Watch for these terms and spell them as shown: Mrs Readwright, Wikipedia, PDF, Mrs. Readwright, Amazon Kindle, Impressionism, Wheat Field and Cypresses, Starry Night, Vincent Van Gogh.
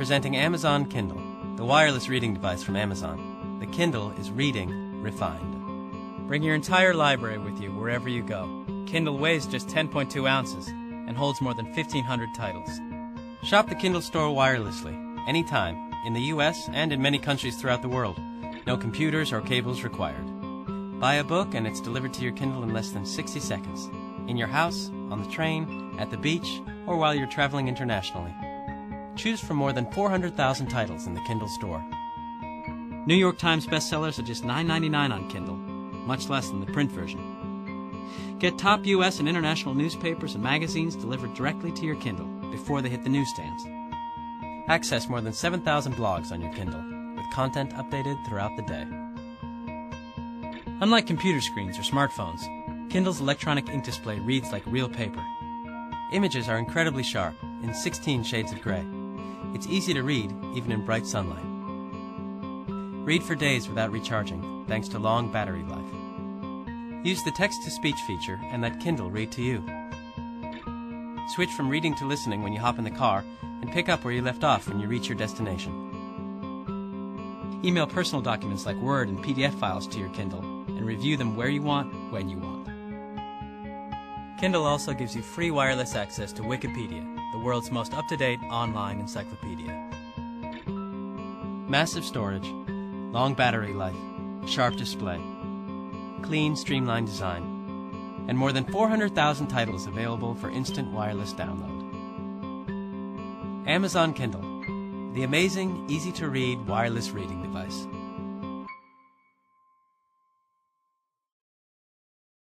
Presenting Amazon Kindle, the wireless reading device from Amazon. The Kindle is reading refined. Bring your entire library with you wherever you go. Kindle weighs just 10.2 ounces and holds more than 1,500 titles. Shop the Kindle store wirelessly, anytime, in the U.S. and in many countries throughout the world. No computers or cables required. Buy a book and it's delivered to your Kindle in less than 60 seconds. In your house, on the train, at the beach, or while you're traveling internationally. Choose from more than 400,000 titles in the Kindle store. New York Times bestsellers are just $9.99 on Kindle, much less than the print version. Get top U.S. and international newspapers and magazines delivered directly to your Kindle before they hit the newsstands. Access more than 7,000 blogs on your Kindle, with content updated throughout the day. Unlike computer screens or smartphones, Kindle's electronic ink display reads like real paper. Images are incredibly sharp, in 16 shades of gray. It's easy to read, even in bright sunlight. Read for days without recharging, thanks to long battery life. Use the text-to-speech feature and let Kindle read to you. Switch from reading to listening when you hop in the car, and pick up where you left off when you reach your destination. Email personal documents like Word and PDF files to your Kindle, and review them where you want, when you want. Kindle also gives you free wireless access to Wikipedia, the world's most up-to-date online encyclopedia. Massive storage, long battery life, sharp display, clean, streamlined design, and more than 400,000 titles available for instant wireless download. Amazon Kindle, the amazing, easy-to-read wireless reading device.